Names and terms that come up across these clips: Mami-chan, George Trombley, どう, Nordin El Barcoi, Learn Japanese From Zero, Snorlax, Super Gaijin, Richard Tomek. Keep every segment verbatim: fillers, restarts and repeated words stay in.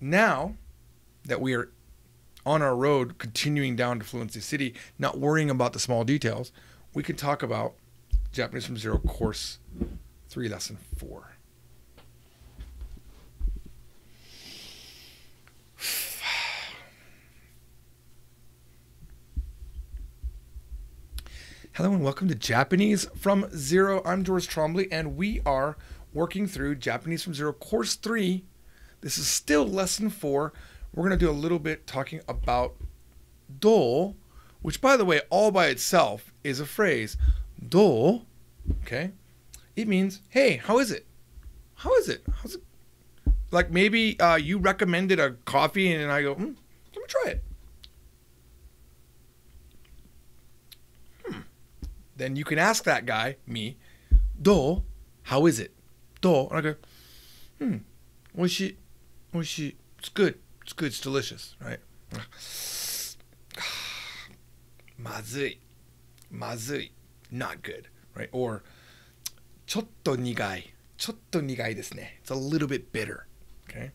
now that we are on our road continuing down to Fluency City, not worrying about the small details, we can talk about Japanese from Zero course three, lesson four. Hello and welcome to Japanese from Zero. I'm George Trombley and we are working through Japanese from Zero course three. This is still lesson four. We're going to do a little bit talking about do, which by the way, all by itself is a phrase. Do, okay? It means, hey, how is it? How is it? How's it? Like maybe uh, you recommended a coffee and I go, hmm, let me try it. Hmm. Then you can ask that guy, me, do, how is it? Do, and I go, hmm, oishii, oishii, it's good. It's good, it's delicious, right? Mazui. Mazui. Not good, right? Or chotto nigai. Chotto nigai desu ne. It's a little bit bitter, okay?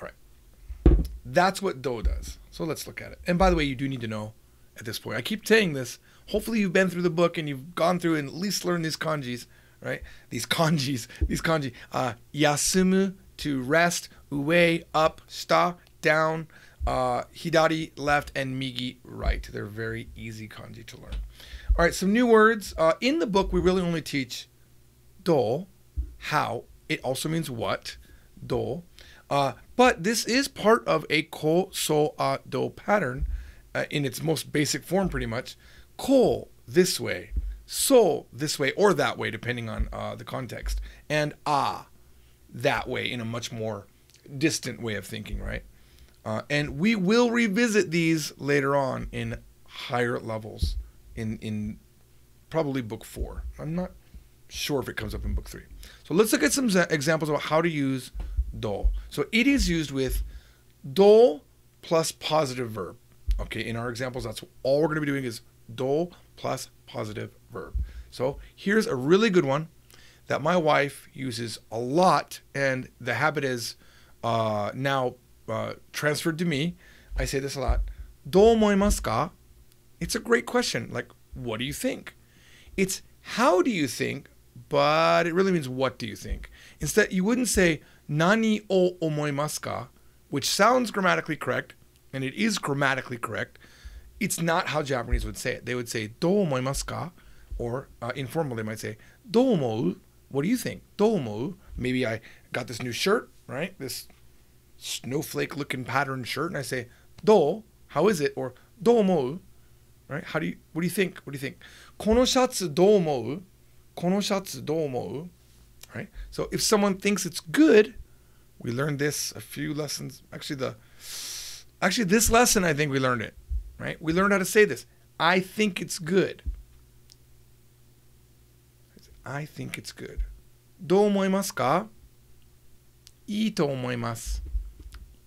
All right. That's what do does. So let's look at it. And by the way, you do need to know at this point. I keep saying this. Hopefully you've been through the book and you've gone through and at least learned these kanjis, right? These kanjis, these kanji. Uh, yasumu, to rest. Uwe, up, sta, down, uh, hidari, left, and migi, right. They're very easy kanji to learn. All right, some new words. Uh, in the book, we really only teach do, how. It also means what, do. Uh, but this is part of a ko, so, a, do pattern uh, in its most basic form, pretty much. Ko, this way. So, this way or that way, depending on uh, the context. And a, that way, in a much more distant way of thinking, right? Uh, and we will revisit these later on in higher levels in in probably book four. I'm not sure if it comes up in book three. So let's look at some examples about how to use do. So it is used with do plus positive verb. Okay, in our examples, that's all we're going to be doing is do plus positive verb. So here's a really good one that my wife uses a lot, and the habit is Uh, now uh, transferred to me. I say this a lot. Dou omoimasu ka? It's a great question. Like, what do you think? It's how do you think, but it really means what do you think. Instead, you wouldn't say nani o omoimasu ka, which sounds grammatically correct, and it is grammatically correct. It's not how Japanese would say it. They would say dou omoimasu ka, or uh, informally they might say dou omou? What do you think? Dou omou? Maybe I got this new shirt, right? This snowflake looking pattern shirt, and I say do, how is it? Or do omou, right? How do you, what do you think? What do you think? Kono shatsu do omou? Kono shatsu do omou? Right? So if someone thinks it's good, we learned this a few lessons. Actually the actually this lesson I think we learned it, right? We learned how to say this. I think it's good. I think it's good. Do omoimasu ka? Ii to omoimasu.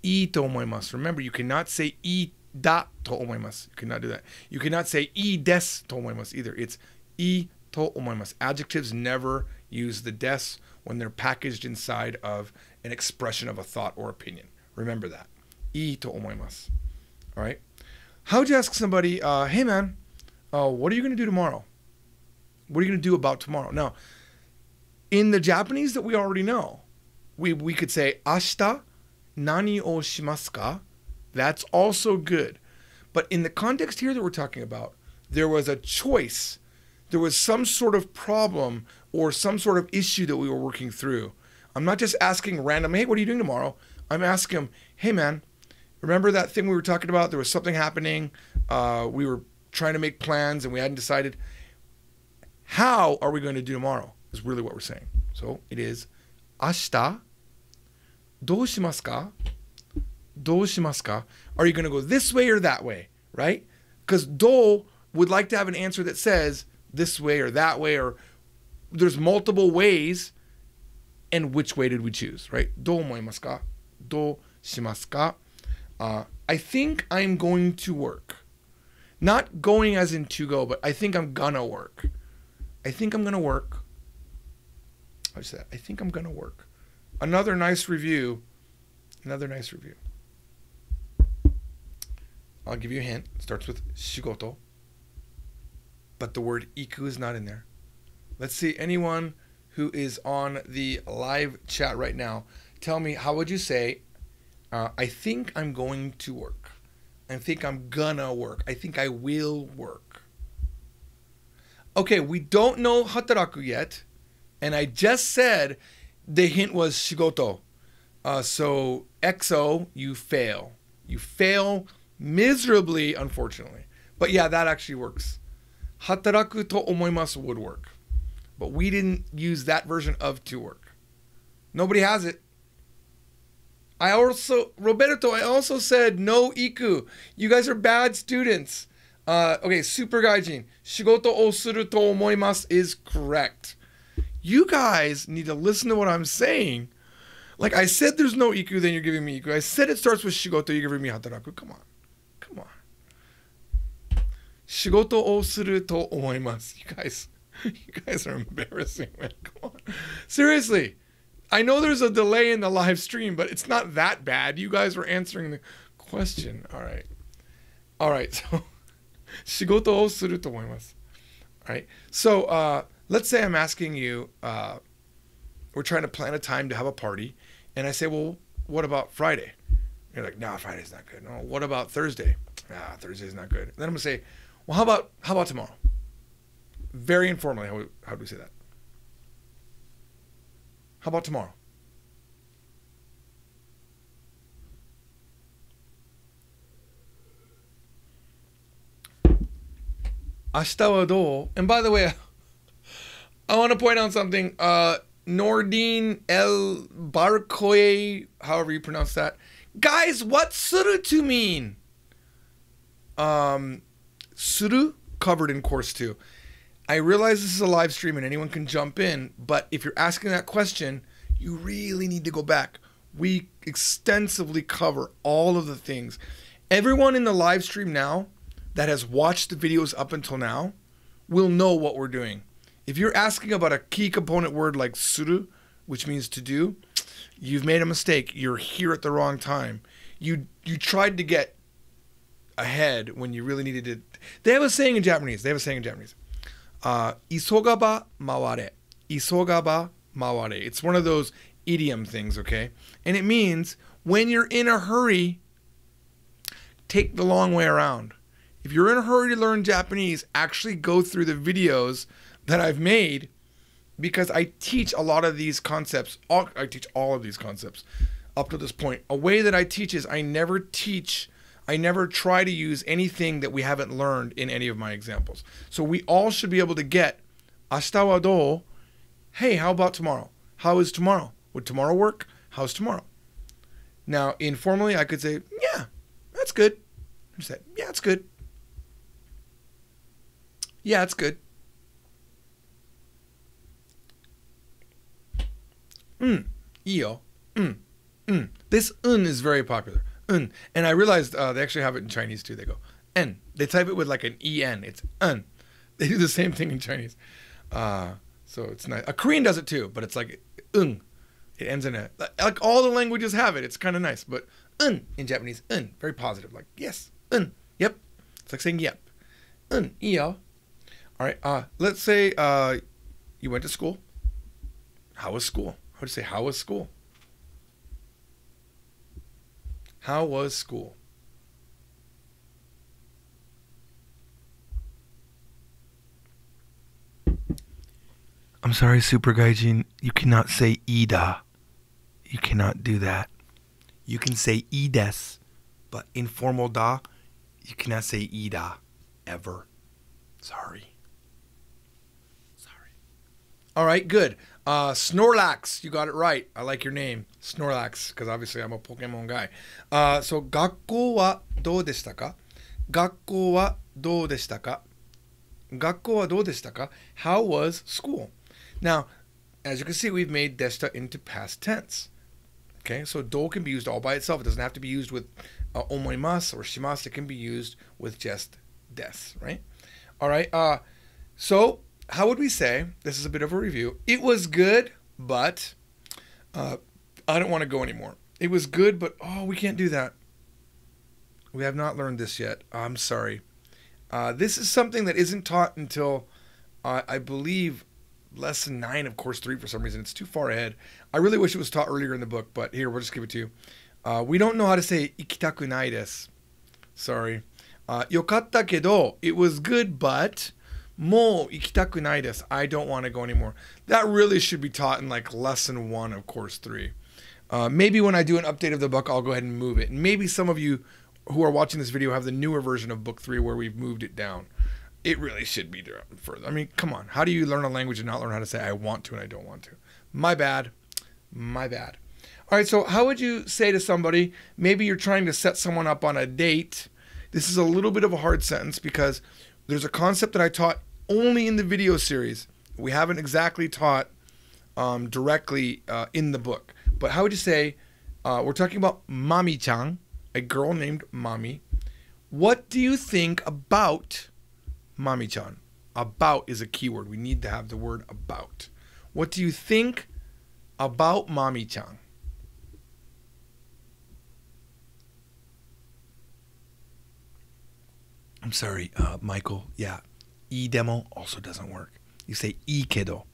Ii to omoimasu. Remember, you cannot say ii da to omoimasu. You cannot do that. You cannot say ii desu to omoimasu either. It's ii to omoimasu. Adjectives never use the des when they're packaged inside of an expression of a thought or opinion. Remember that. Ii to omoimasu. All right. How would you ask somebody, uh, hey man, uh, what are you going to do tomorrow? What are you going to do about tomorrow? Now, in the Japanese that we already know, We, we could say, ashita, nani o shimasu ka? That's also good. But in the context here that we're talking about, there was a choice. There was some sort of problem or some sort of issue that we were working through. I'm not just asking random, hey, what are you doing tomorrow? I'm asking him, hey man, remember that thing we were talking about? There was something happening. Uh, we were trying to make plans and we hadn't decided. How are we going to do tomorrow? Is really what we're saying. So it is, ashita, dou shimasu ka? Dou shimasu ka? Are you going to go this way or that way, right? Because do would like to have an answer that says this way or that way, or there's multiple ways, and which way did we choose, right? Dou omoimasu ka? Dou shimasu ka? Uh, I think I'm going to work. Not going as in to go, but I think I'm gonna work. I think I'm gonna work. I said, I think I'm going to work. Another nice review Another nice review. I'll give you a hint. It starts with shigoto, but the word iku is not in there. Let's see, anyone who is on the live chat right now, tell me, how would you say, uh, I think I'm going to work. I think I'm gonna work. I think I will work. Okay, we don't know hataraku yet. And I just said the hint was shigoto. Uh, so, X O, you fail. You fail miserably, unfortunately. But yeah, that actually works. Hataraku to omoimasu would work. But we didn't use that version of to work. Nobody has it. I also, Roberto, I also said no iku. You guys are bad students. Uh, okay, Super Gaijin. Shigoto o suru to omoimasu is correct. You guys need to listen to what I'm saying. Like I said, there's no iku, then you're giving me iku. I said it starts with shigoto, you're giving me hataraku. Come on. Come on. Shigoto o suru to omoimasu. You guys, you guys are embarrassing, man. Come on. Seriously. I know there's a delay in the live stream, but it's not that bad. You guys were answering the question. All right. All right. So, shigoto o suru to omoimasu. All right. So, uh, let's say I'm asking you, uh, we're trying to plan a time to have a party. And I say, well, what about Friday? You're like, no, Friday's not good. No, what about Thursday? Ah, Thursday's not good. Then I'm gonna say, well, how about how about tomorrow? Very informally, how, how do we say that? How about tomorrow? Ashita wa dou? And by the way, I want to point out something. Uh, Nordin El Barcoi, however you pronounce that. Guys, what's suru to mean? Um, suru covered in course two. I realize this is a live stream and anyone can jump in, but if you're asking that question, you really need to go back. We extensively cover all of the things. Everyone in the live stream now that has watched the videos up until now will know what we're doing. If you're asking about a key component word like suru, which means to do, you've made a mistake. You're here at the wrong time. You you tried to get ahead when you really needed to. They have a saying in Japanese. They have a saying in Japanese. Uh, isogaba maware. Isogaba maware. It's one of those idiom things, okay? And it means when you're in a hurry, take the long way around. If you're in a hurry to learn Japanese, actually go through the videos that I've made, because I teach a lot of these concepts. All, I teach all of these concepts up to this point. A way that I teach is I never teach, I never try to use anything that we haven't learned in any of my examples. So we all should be able to get ashita wa dou? Hey, how about tomorrow? How is tomorrow? Would tomorrow work? How's tomorrow? Now, informally, I could say, yeah, that's good. I just said, yeah, it's good. Yeah, it's good. Mm, iyo, mm, mm. This un is very popular. Un. And I realized uh, they actually have it in Chinese too. They go en. They type it with like an en. It's un. They do the same thing in Chinese. Uh, so it's nice. A Korean does it too, but it's like un. It ends in a. Like all the languages have it. It's kind of nice. But un in Japanese, un, very positive. Like yes, un, yep. It's like saying yep. Un iyo. All right. Uh, let's say uh, you went to school. How was school? I would say, how was school? How was school? I'm sorry, Super Gaijin. You cannot say ida. You cannot do that. You can say ides, but informal da, you cannot say ida ever. Sorry. Sorry. All right, good. Uh, Snorlax, you got it right. I like your name, Snorlax, because obviously I'm a Pokemon guy. Uh, so, gakkou wa dou deshita ka? Gakkou wa dou deshita ka? Gakkou wa dou deshita ka? How was school? Now, as you can see, we've made deshita into past tense. Okay, so dou can be used all by itself. It doesn't have to be used with uh, omoimasu or shimasu. It can be used with just des, right? All right, uh, so... how would we say, this is a bit of a review, it was good, but uh, I don't want to go anymore. It was good, but oh, we can't do that. We have not learned this yet. I'm sorry. Uh, this is something that isn't taught until, uh, I believe, lesson nine of course three for some reason. It's too far ahead. I really wish it was taught earlier in the book, but here, we'll just give it to you. Uh, we don't know how to say ikitaku nai desu. Sorry. Uh, yokatta kedo. It was good, but mou ikitaku nai desu. I don't want to go anymore. That really should be taught in like lesson one of course three. Uh, maybe when I do an update of the book, I'll go ahead and move it. And maybe some of you who are watching this video have the newer version of book three where we've moved it down. It really should be further. I mean, come on. How do you learn a language and not learn how to say I want to and I don't want to? My bad. My bad. All right, so how would you say to somebody, maybe you're trying to set someone up on a date. This is a little bit of a hard sentence because there's a concept that I taught only in the video series. We haven't exactly taught um, directly uh, in the book. But how would you say, uh, we're talking about Mami-chan, a girl named Mami. What do you think about Mami-chan? About is a keyword. We need to have the word about. What do you think about Mami-chan? I'm sorry, uh, Michael. Yeah, e demo also doesn't work. You say e kedo.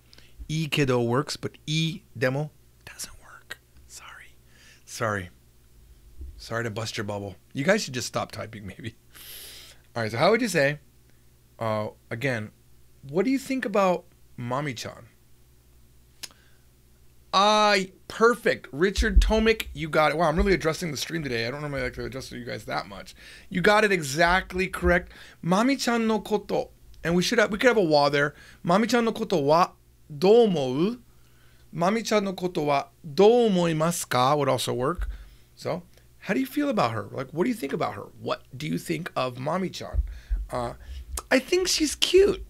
E kedo works, but e demo doesn't work. Sorry. Sorry. Sorry to bust your bubble. You guys should just stop typing, maybe. All right, so how would you say, uh, again, what do you think about Mami-chan? Ah, uh, perfect. Richard Tomek, you got it. Wow, I'm really addressing the stream today. I don't normally like to address to you guys that much. You got it exactly correct. Mami-chan no koto. And we should have, we could have a wa there. Mami-chan no koto wa dou omou? Mami-chan no koto wa dou omoimasu ka would also work. So, how do you feel about her? Like, what do you think about her? What do you think of Mami-chan? Uh, I think she's cute.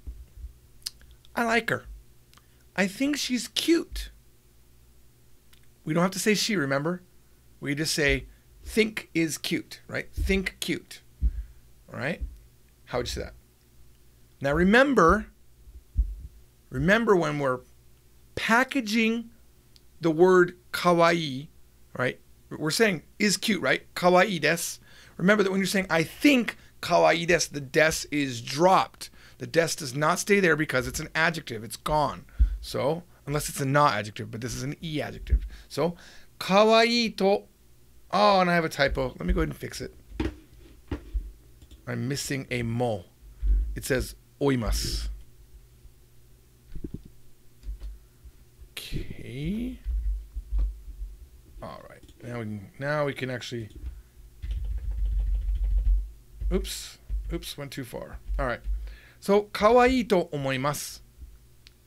I like her. I think she's cute. We don't have to say she, remember? We just say, think is cute, right? Think cute, all right? How would you say that? Now remember, remember when we're packaging the word kawaii, right? We're saying is cute, right? Kawaii desu. Remember that when you're saying I think kawaii desu, the desu is dropped. The desu does not stay there because it's an adjective. It's gone. So, unless it's a na adjective, but this is an e adjective. So, kawaii to... Oh, and I have a typo. Let me go ahead and fix it. I'm missing a mo. It says oimasu. Okay. All right. Now we, can, now we can actually, oops, oops, went too far. All right. So, kawaii to omoimasu.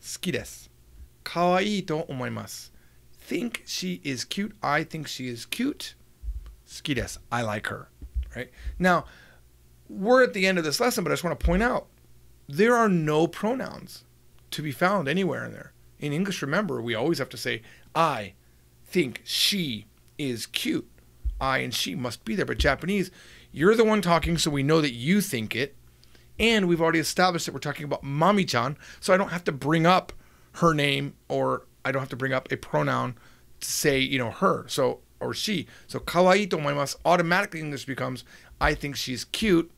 Suki desu. Kawaii to omoimasu. Think she is cute. I think she is cute. Suki desu. I like her. Right? Now, we're at the end of this lesson, but I just want to point out, there are no pronouns to be found anywhere in there. In English, remember, we always have to say, I think she is cute. I and she must be there. But Japanese, you're the one talking, so we know that you think it. And we've already established that we're talking about Mami-chan, so I don't have to bring up her name, or I don't have to bring up a pronoun to say, you know, her, so, or she. So kawaii to omoimasu, automatically English becomes, I think she's cute.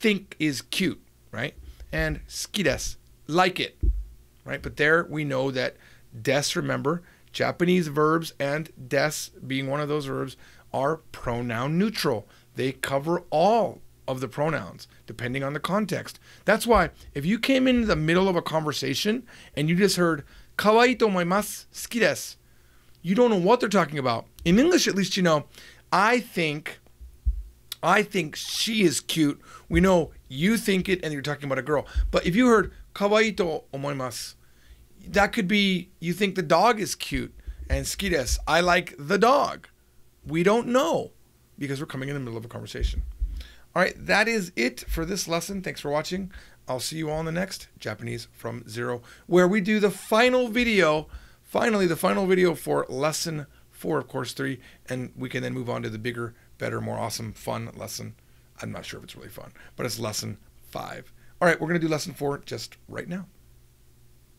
Think is cute, right? And suki desu, like it, right? But there we know that desu, remember, Japanese verbs and desu being one of those verbs are pronoun neutral. They cover all of the pronouns depending on the context. That's why if you came in the middle of a conversation and you just heard kawaii to omoimasu, suki desu, you don't know what they're talking about. In English, at least you know, I think, I think she is cute. We know you think it and you're talking about a girl. But if you heard kawaii to omoimasu, that could be, you think the dog is cute, and suki desu, I like the dog. We don't know because we're coming in the middle of a conversation. All right, that is it for this lesson. Thanks for watching. I'll see you all in the next Japanese from Zero, where we do the final video, finally the final video for lesson four of course three, and we can then move on to the bigger, better, more awesome, fun lesson. I'm not sure if it's really fun, but it's lesson five. All right, we're gonna do lesson four just right now.